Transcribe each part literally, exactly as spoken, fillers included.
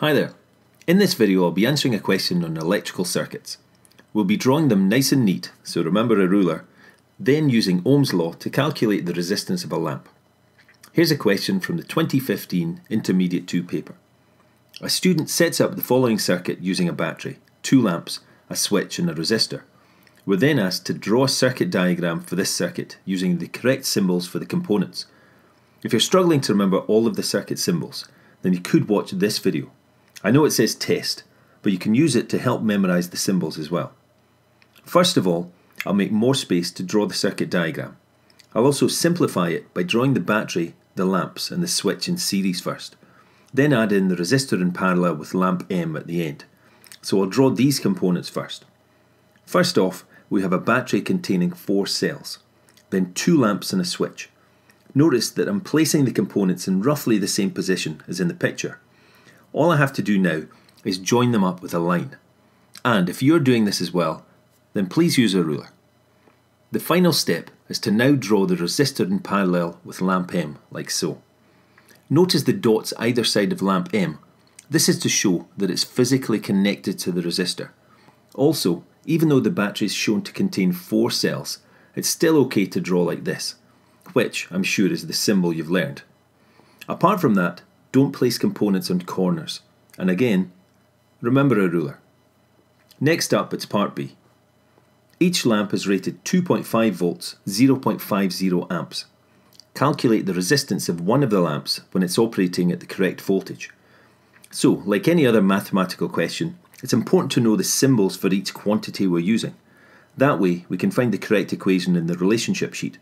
Hi there. In this video I'll be answering a question on electrical circuits. We'll be drawing them nice and neat, so remember a ruler, then using Ohm's law to calculate the resistance of a lamp. Here's a question from the twenty fifteen Intermediate two paper. A student sets up the following circuit using a battery, two lamps, a switch and a resistor. We're then asked to draw a circuit diagram for this circuit using the correct symbols for the components. If you're struggling to remember all of the circuit symbols, then you could watch this video. I know it says test, but you can use it to help memorise the symbols as well. First of all, I'll make more space to draw the circuit diagram. I'll also simplify it by drawing the battery, the lamps and the switch in series first. Then add in the resistor in parallel with lamp M at the end. So I'll draw these components first. First off, we have a battery containing four cells, then two lamps and a switch. Notice that I'm placing the components in roughly the same position as in the picture. All I have to do now is join them up with a line. And if you're doing this as well, then please use a ruler. The final step is to now draw the resistor in parallel with lamp M, like so. Notice the dots either side of lamp M. This is to show that it's physically connected to the resistor. Also, even though the battery is shown to contain four cells, it's still okay to draw like this, which I'm sure is the symbol you've learned. Apart from that, don't place components on corners. And again, remember a ruler. Next up, it's part B. Each lamp is rated two point five volts, zero point five zero amps. Calculate the resistance of one of the lamps when it's operating at the correct voltage. So, like any other mathematical question, it's important to know the symbols for each quantity we're using. That way, we can find the correct equation in the relationship sheet.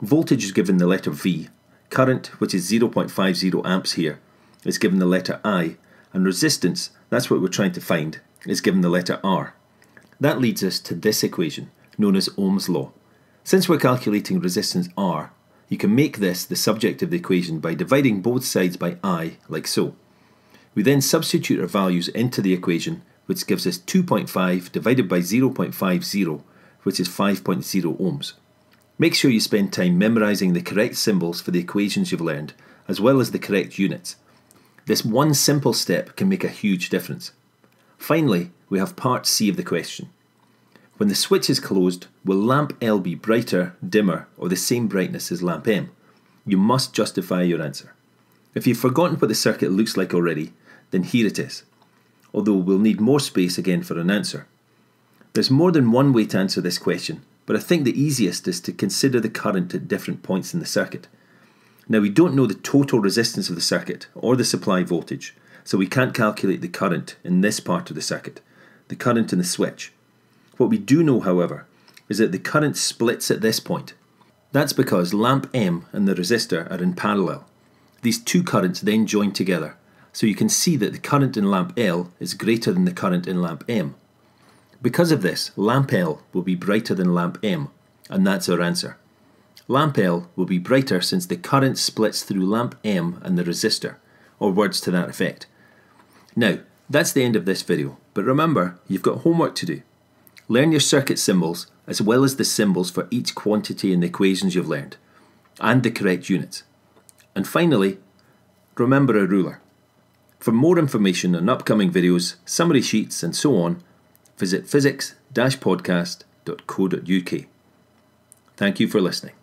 Voltage is given the letter V, current, which is zero point five zero amps here, is given the letter I, and resistance, that's what we're trying to find, is given the letter R. That leads us to this equation, known as Ohm's law. Since we're calculating resistance R, you can make this the subject of the equation by dividing both sides by I, like so. We then substitute our values into the equation, which gives us two point five divided by zero point five zero, which is five point zero ohms. Make sure you spend time memorising the correct symbols for the equations you've learned, as well as the correct units. This one simple step can make a huge difference. Finally, we have part C of the question. When the switch is closed, will lamp L be brighter, dimmer, or the same brightness as lamp M? You must justify your answer. If you've forgotten what the circuit looks like already, then here it is. Although we'll need more space again for an answer. There's more than one way to answer this question, but I think the easiest is to consider the current at different points in the circuit. Now we don't know the total resistance of the circuit or the supply voltage, so we can't calculate the current in this part of the circuit, the current in the switch. What we do know, however, is that the current splits at this point. That's because lamp M and the resistor are in parallel. These two currents then join together, so you can see that the current in lamp L is greater than the current in lamp M. Because of this, lamp L will be brighter than lamp M, and that's our answer. Lamp L will be brighter since the current splits through lamp M and the resistor, or words to that effect. Now, that's the end of this video, but remember, you've got homework to do. Learn your circuit symbols, as well as the symbols for each quantity in the equations you've learned, and the correct units. And finally, remember a ruler. For more information on upcoming videos, summary sheets and so on, visit physics dash podcast dot co dot U K. Thank you for listening.